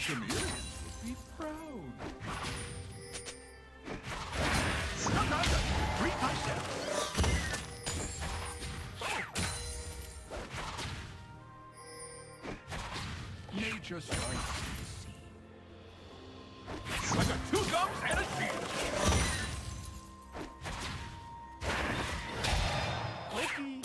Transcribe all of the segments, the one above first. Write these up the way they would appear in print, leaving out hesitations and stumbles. the community would be proud. Snapdragon, 3 touchdowns. Nature strikes like a 2 gums and a shield. Clicky.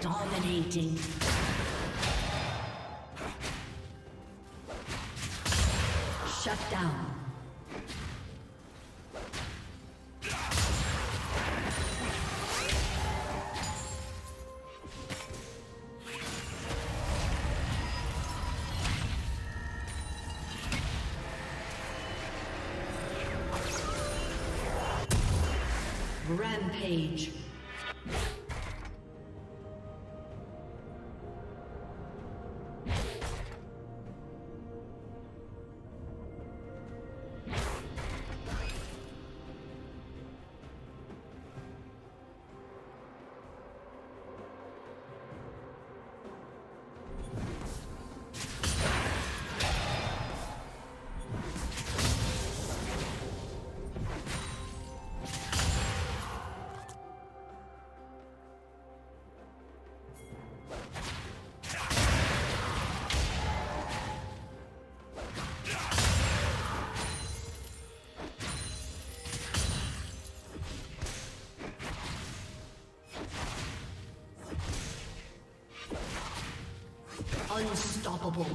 Dominating. Shut down. Rampage. Unstoppable.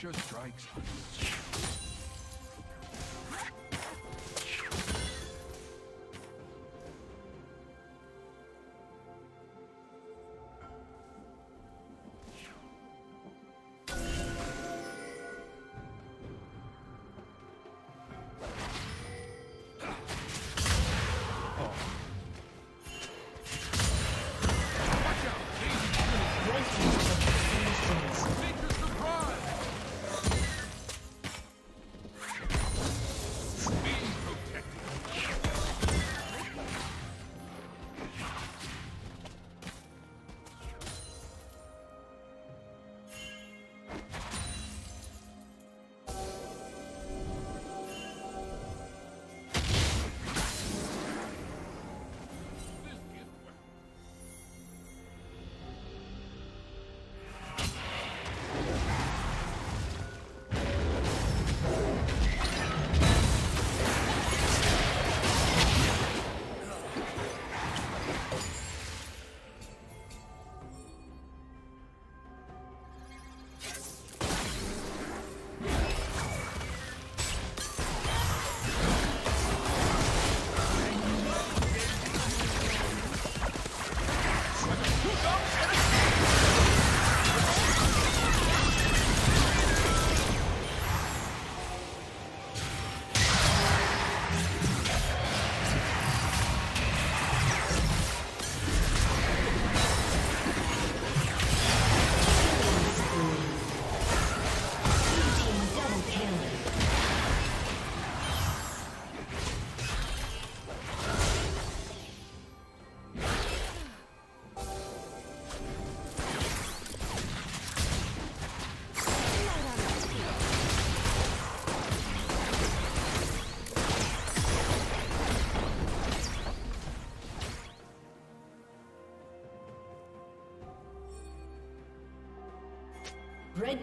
Your strikes on you. Red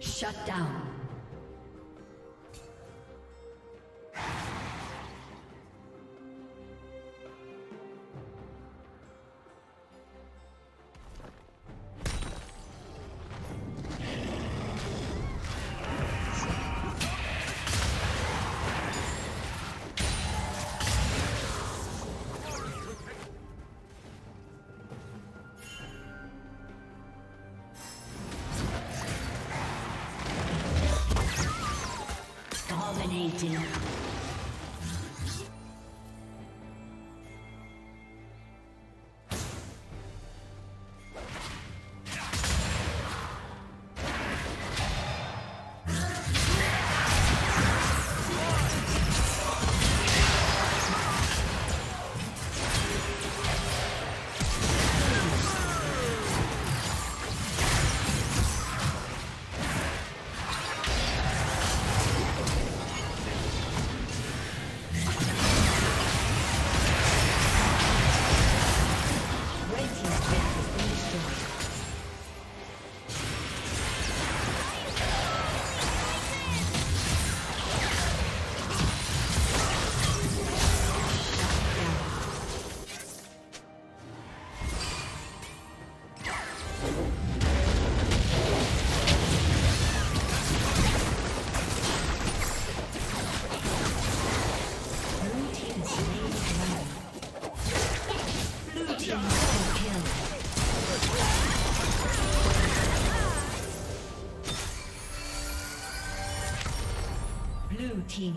Shut down. Team